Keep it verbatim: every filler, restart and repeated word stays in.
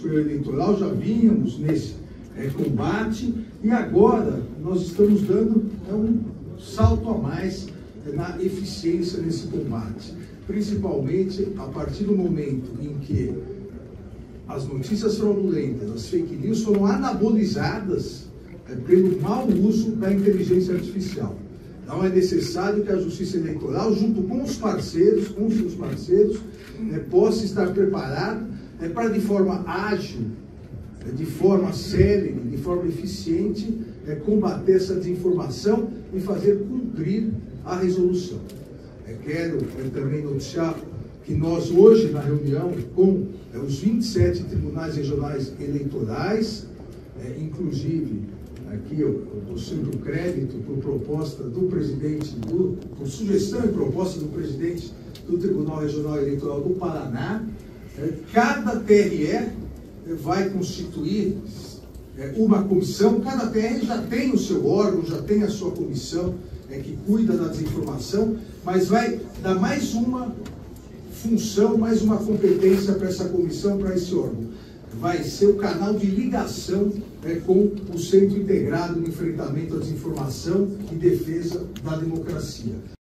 Superior Eleitoral, já vínhamos nesse é, combate, e agora nós estamos dando é, um salto a mais é, na eficiência nesse combate, principalmente a partir do momento em que as notícias fraudulentas, as fake news, foram anabolizadas é, pelo mau uso da inteligência artificial. Então é necessário que a Justiça Eleitoral, junto com os parceiros, com os seus parceiros, né, possa estar preparada né, para, de forma ágil, né, de forma célere, de forma eficiente, né, combater essa desinformação e fazer cumprir a resolução. Eu quero eu também noticiar que nós hoje, na reunião com é, os vinte e sete tribunais regionais eleitorais, é, inclusive... Aqui eu estou sendo crédito por proposta do presidente, do, por sugestão e proposta do presidente do Tribunal Regional Eleitoral do Paraná. É, cada T R E vai constituir é, uma comissão, cada T R E já tem o seu órgão, já tem a sua comissão é, que cuida da desinformação, mas vai dar mais uma função, mais uma competência para essa comissão, para esse órgão. Vai ser o canal de ligação é, com o Centro Integrado de Enfrentamento à Desinformação e Defesa da Democracia.